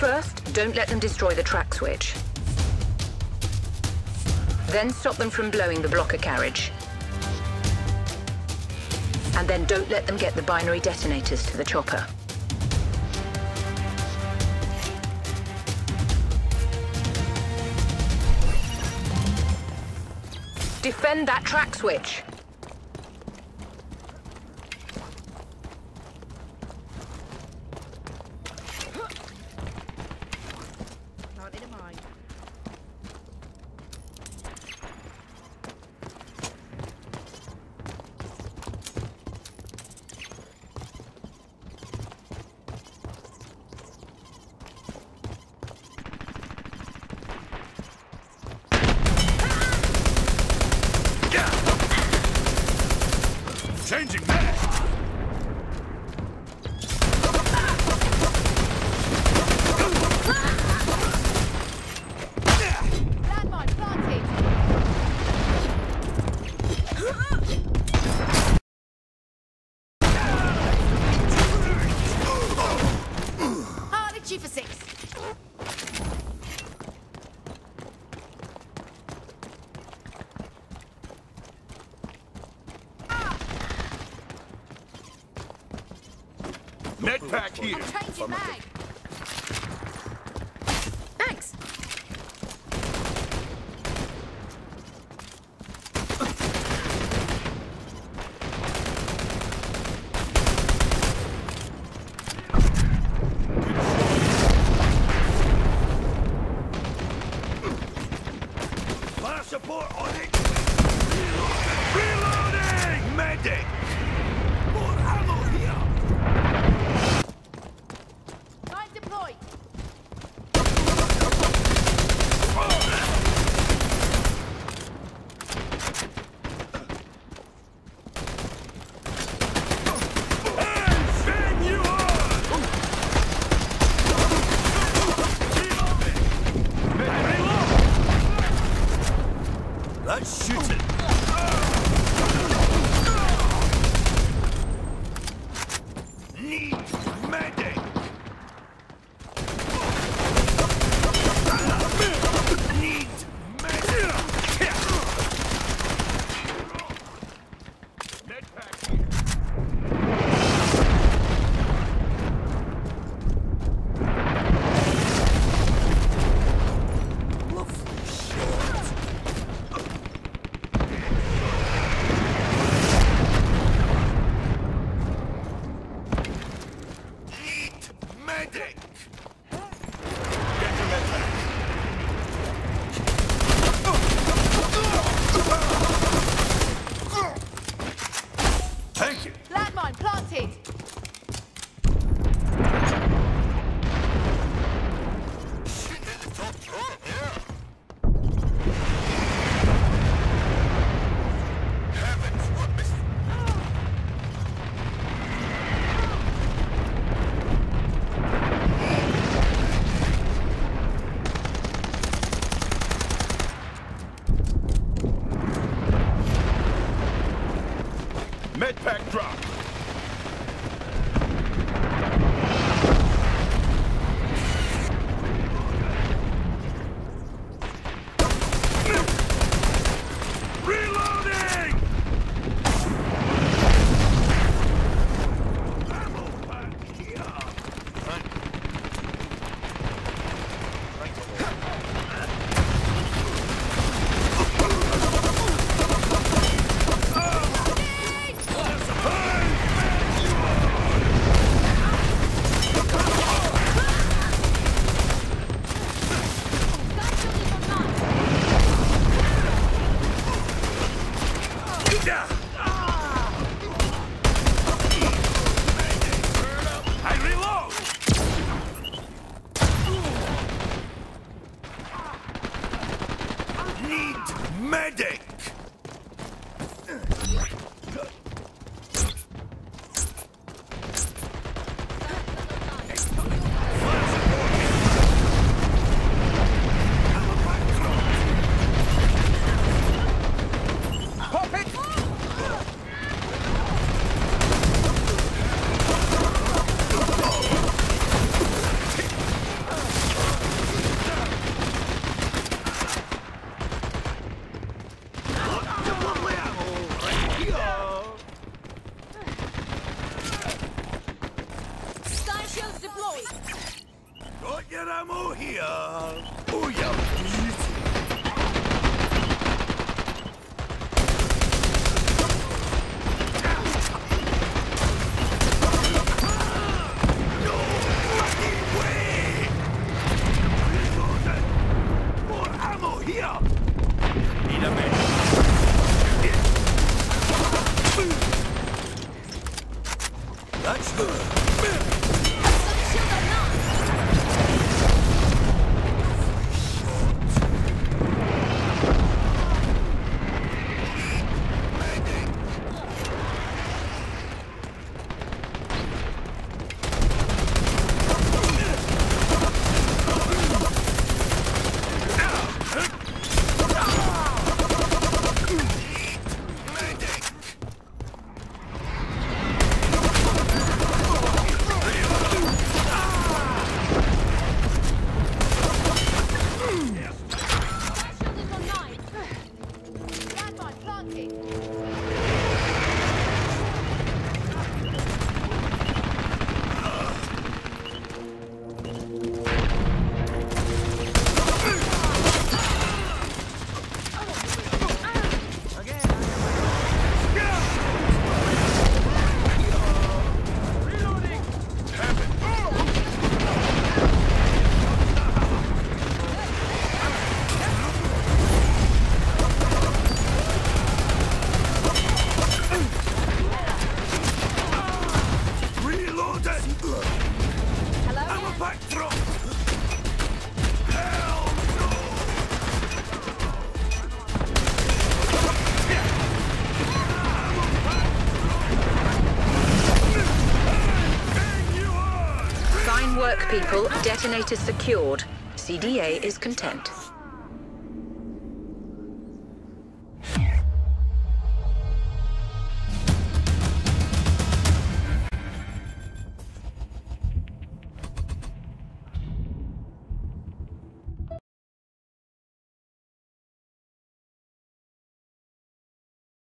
First, don't let them destroy the track switch. Then stop them from blowing the blocker carriage. And then don't let them get the binary detonators to the chopper. Defend that track switch. Changing that! Back here. I'm changing mag. Thanks. Fire support on it. Reloading. Reloading. Medic. More ammo here. Let's shoot it! Need medic! Need medic! Med pack here. Lovely shot. Medpack drop. Reloading! Ammo pack here. Medic! Pop it! Maria! Oh ja, people, detonators secured. CDA is content.